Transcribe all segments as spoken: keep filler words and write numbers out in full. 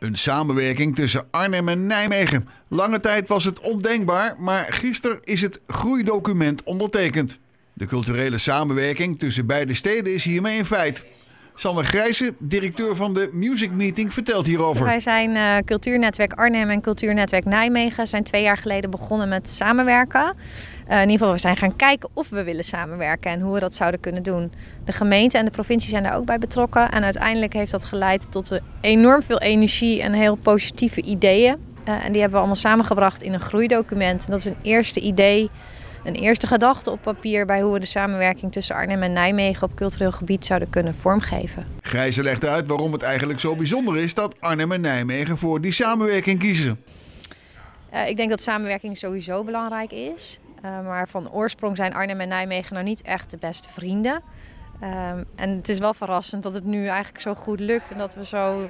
Een samenwerking tussen Arnhem en Nijmegen. Lange tijd was het ondenkbaar, maar gisteren is het groeidocument ondertekend. De culturele samenwerking tussen beide steden is hiermee een feit. Sander Grijzen, directeur van de Music Meeting, vertelt hierover. Wij zijn uh, Cultuurnetwerk Arnhem en Cultuurnetwerk Nijmegen. Zijn twee jaar geleden begonnen met samenwerken. Uh, in ieder geval, we zijn gaan kijken of we willen samenwerken en hoe we dat zouden kunnen doen. De gemeente en de provincie zijn daar ook bij betrokken. En uiteindelijk heeft dat geleid tot enorm veel energie en heel positieve ideeën. Uh, en die hebben we allemaal samengebracht in een groeidocument. En dat is een eerste idee. Een eerste gedachte op papier bij hoe we de samenwerking tussen Arnhem en Nijmegen op cultureel gebied zouden kunnen vormgeven. Grijze legt uit waarom het eigenlijk zo bijzonder is dat Arnhem en Nijmegen voor die samenwerking kiezen. Uh, ik denk dat samenwerking sowieso belangrijk is. Uh, maar van oorsprong zijn Arnhem en Nijmegen nou niet echt de beste vrienden. Uh, en het is wel verrassend dat het nu eigenlijk zo goed lukt en dat we zo...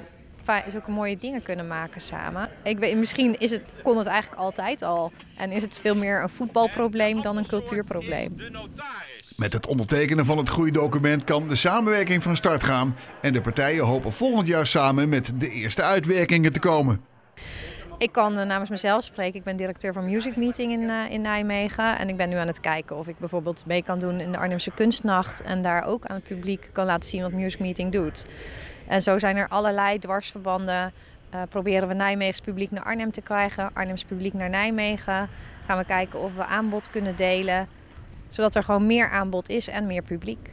zulke mooie dingen kunnen maken samen. Ik weet, misschien is het, kon het eigenlijk altijd al. En is het veel meer een voetbalprobleem dan een cultuurprobleem. Met het ondertekenen van het groeidocument kan de samenwerking van start gaan. En de partijen hopen volgend jaar samen met de eerste uitwerkingen te komen. Ik kan namens mezelf spreken. Ik ben directeur van Music Meeting in, uh, in Nijmegen. En ik ben nu aan het kijken of ik bijvoorbeeld mee kan doen in de Arnhemse Kunstnacht. En daar ook aan het publiek kan laten zien wat Music Meeting doet. En zo zijn er allerlei dwarsverbanden. Uh, proberen we Nijmeegs publiek naar Arnhem te krijgen. Arnhems publiek naar Nijmegen. Gaan we kijken of we aanbod kunnen delen. Zodat er gewoon meer aanbod is en meer publiek.